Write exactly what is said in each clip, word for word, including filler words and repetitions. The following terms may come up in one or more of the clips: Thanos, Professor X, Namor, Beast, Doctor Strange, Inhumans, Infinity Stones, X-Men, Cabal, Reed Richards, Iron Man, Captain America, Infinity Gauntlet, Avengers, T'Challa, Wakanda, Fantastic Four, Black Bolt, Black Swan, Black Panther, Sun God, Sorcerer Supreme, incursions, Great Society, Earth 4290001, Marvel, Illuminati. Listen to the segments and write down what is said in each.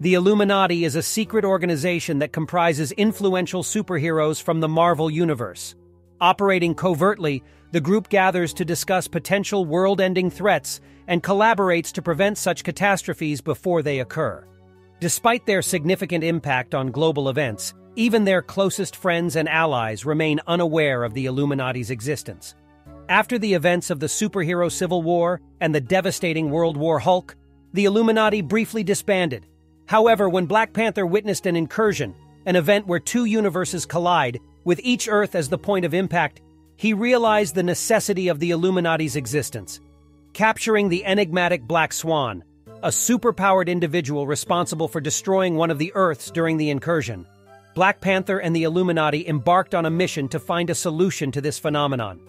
The Illuminati is a secret organization that comprises influential superheroes from the Marvel Universe. Operating covertly, the group gathers to discuss potential world-ending threats and collaborates to prevent such catastrophes before they occur. Despite their significant impact on global events, even their closest friends and allies remain unaware of the Illuminati's existence. After the events of the superhero Civil War and the devastating World War Hulk, the Illuminati briefly disbanded. However, when Black Panther witnessed an incursion, an event where two universes collide, with each Earth as the point of impact, he realized the necessity of the Illuminati's existence. Capturing the enigmatic Black Swan, a superpowered individual responsible for destroying one of the Earths during the incursion, Black Panther and the Illuminati embarked on a mission to find a solution to this phenomenon.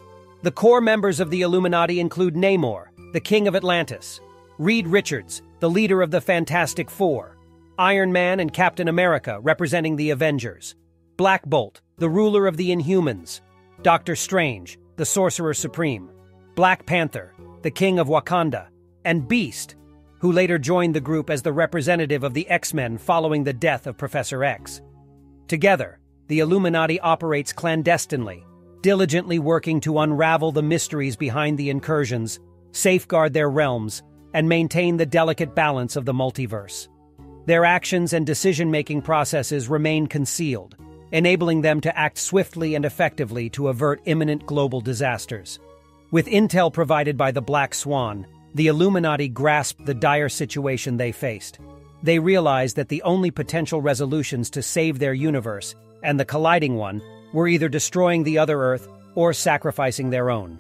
The core members of the Illuminati include Namor, the King of Atlantis, Reed Richards, the leader of the Fantastic Four, Iron Man and Captain America, representing the Avengers, Black Bolt, the ruler of the Inhumans, Doctor Strange, the Sorcerer Supreme, Black Panther, the King of Wakanda, and Beast, who later joined the group as the representative of the X-Men following the death of Professor X. Together, the Illuminati operates clandestinely, diligently working to unravel the mysteries behind the incursions, safeguard their realms, and maintain the delicate balance of the multiverse. Their actions and decision-making processes remain concealed, enabling them to act swiftly and effectively to avert imminent global disasters. With intel provided by the Black Swan, the Illuminati grasped the dire situation they faced. They realized that the only potential resolutions to save their universe, and the colliding one, were either destroying the other Earth or sacrificing their own.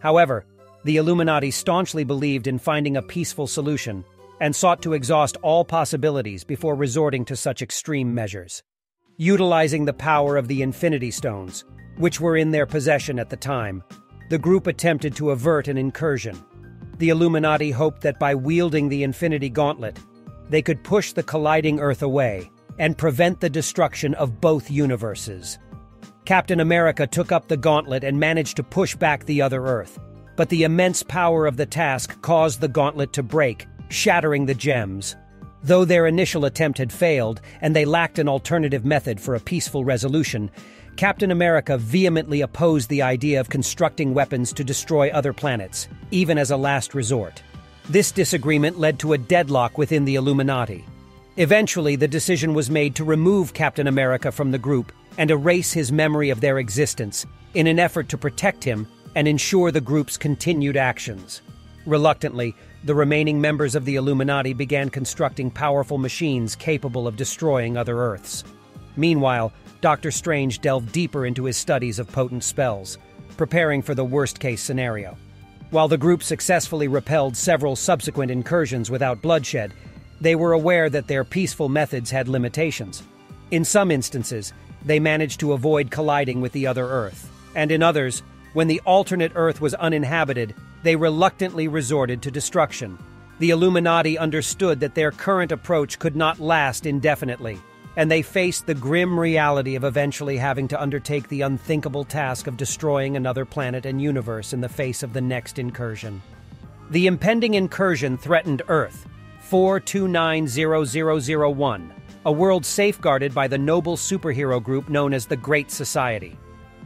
However, the Illuminati staunchly believed in finding a peaceful solution, and sought to exhaust all possibilities before resorting to such extreme measures. Utilizing the power of the Infinity Stones, which were in their possession at the time, the group attempted to avert an incursion. The Illuminati hoped that by wielding the Infinity Gauntlet, they could push the colliding Earth away and prevent the destruction of both universes. Captain America took up the gauntlet and managed to push back the other Earth, but the immense power of the task caused the gauntlet to break, shattering the gems. Though their initial attempt had failed, and they lacked an alternative method for a peaceful resolution, Captain America vehemently opposed the idea of constructing weapons to destroy other planets, even as a last resort. This disagreement led to a deadlock within the Illuminati. Eventually, the decision was made to remove Captain America from the group and erase his memory of their existence in an effort to protect him and ensure the group's continued actions. Reluctantly, the remaining members of the Illuminati began constructing powerful machines capable of destroying other Earths. Meanwhile, Doctor Strange delved deeper into his studies of potent spells, preparing for the worst-case scenario. While the group successfully repelled several subsequent incursions without bloodshed, they were aware that their peaceful methods had limitations. In some instances, they managed to avoid colliding with the other Earth, and in others, when the alternate Earth was uninhabited, they reluctantly resorted to destruction. The Illuminati understood that their current approach could not last indefinitely, and they faced the grim reality of eventually having to undertake the unthinkable task of destroying another planet and universe in the face of the next incursion. The impending incursion threatened Earth four two nine zero zero zero one, a world safeguarded by the noble superhero group known as the Great Society.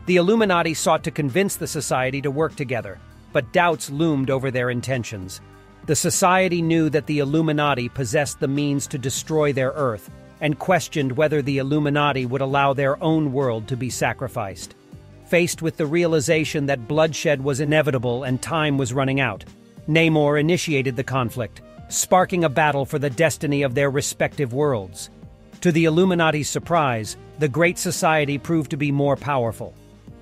The Illuminati sought to convince the Society to work together, but doubts loomed over their intentions. The Society knew that the Illuminati possessed the means to destroy their Earth, and questioned whether the Illuminati would allow their own world to be sacrificed. Faced with the realization that bloodshed was inevitable and time was running out, Namor initiated the conflict, sparking a battle for the destiny of their respective worlds. To the Illuminati's surprise, the Great Society proved to be more powerful.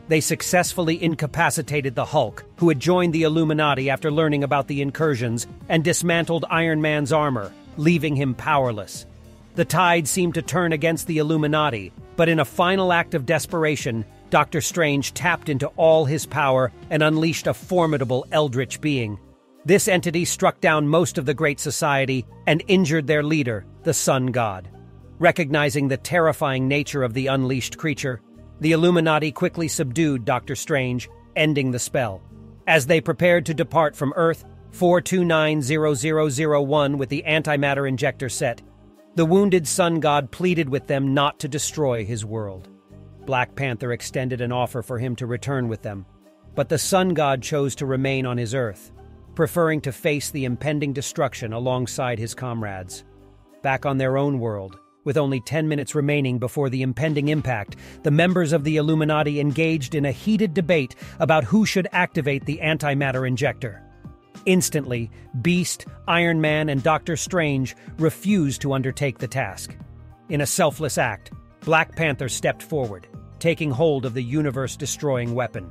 They successfully incapacitated the Hulk, who had joined the Illuminati after learning about the incursions, and dismantled Iron Man's armor, leaving him powerless. The tide seemed to turn against the Illuminati, but in a final act of desperation, Doctor Strange tapped into all his power and unleashed a formidable eldritch being. This entity struck down most of the Great Society and injured their leader, the Sun God. Recognizing the terrifying nature of the unleashed creature, the Illuminati quickly subdued Doctor Strange, ending the spell. As they prepared to depart from Earth four two nine zero zero zero one with the antimatter injector set, The wounded Sun God pleaded with them not to destroy his world. Black Panther extended an offer for him to return with them, but the Sun God chose to remain on his Earth, preferring to face the impending destruction alongside his comrades. Back on their own world, with only ten minutes remaining before the impending impact, the members of the Illuminati engaged in a heated debate about who should activate the antimatter injector. Instantly, Beast, Iron Man, and Doctor Strange refused to undertake the task. In a selfless act, Black Panther stepped forward, taking hold of the universe-destroying weapon.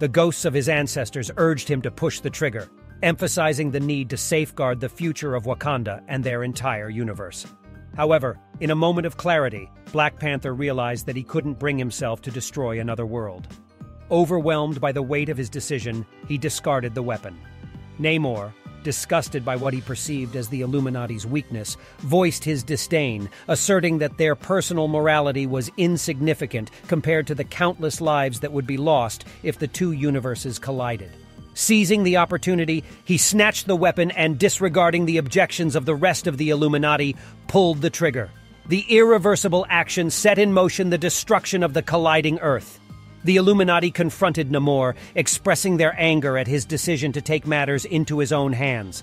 The ghosts of his ancestors urged him to push the trigger, emphasizing the need to safeguard the future of Wakanda and their entire universe. However, in a moment of clarity, Black Panther realized that he couldn't bring himself to destroy another world. Overwhelmed by the weight of his decision, he discarded the weapon. Namor, disgusted by what he perceived as the Illuminati's weakness, voiced his disdain, asserting that their personal morality was insignificant compared to the countless lives that would be lost if the two universes collided. Seizing the opportunity, he snatched the weapon and, disregarding the objections of the rest of the Illuminati, pulled the trigger. The irreversible action set in motion the destruction of the colliding Earth. The Illuminati confronted Namor, expressing their anger at his decision to take matters into his own hands.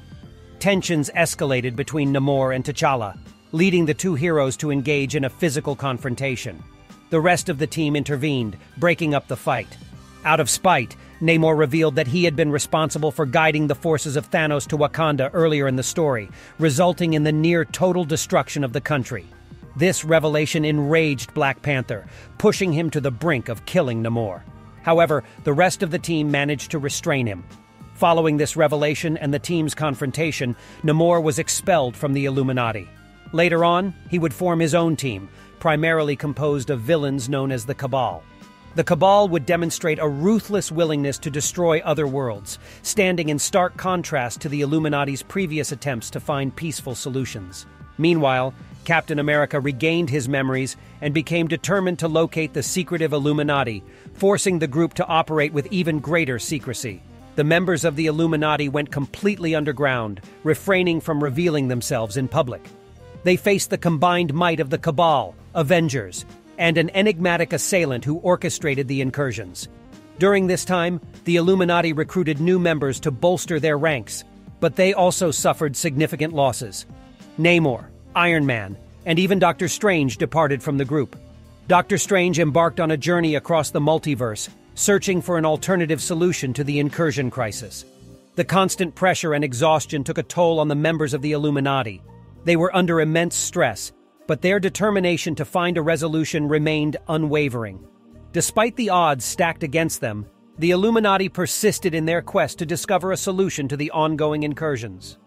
Tensions escalated between Namor and T'Challa, leading the two heroes to engage in a physical confrontation. The rest of the team intervened, breaking up the fight. Out of spite, Namor revealed that he had been responsible for guiding the forces of Thanos to Wakanda earlier in the story, resulting in the near-total destruction of the country. This revelation enraged Black Panther, pushing him to the brink of killing Namor. However, the rest of the team managed to restrain him. Following this revelation and the team's confrontation, Namor was expelled from the Illuminati. Later on, he would form his own team, primarily composed of villains known as the Cabal. The Cabal would demonstrate a ruthless willingness to destroy other worlds, standing in stark contrast to the Illuminati's previous attempts to find peaceful solutions. Meanwhile, Captain America regained his memories and became determined to locate the secretive Illuminati, forcing the group to operate with even greater secrecy. The members of the Illuminati went completely underground, refraining from revealing themselves in public. They faced the combined might of the Cabal, Avengers, and an enigmatic assailant who orchestrated the incursions. During this time, the Illuminati recruited new members to bolster their ranks, but they also suffered significant losses. Namor, Iron Man, and even Doctor Strange departed from the group. Doctor Strange embarked on a journey across the multiverse, searching for an alternative solution to the incursion crisis. The constant pressure and exhaustion took a toll on the members of the Illuminati. They were under immense stress, but their determination to find a resolution remained unwavering. Despite the odds stacked against them, the Illuminati persisted in their quest to discover a solution to the ongoing incursions.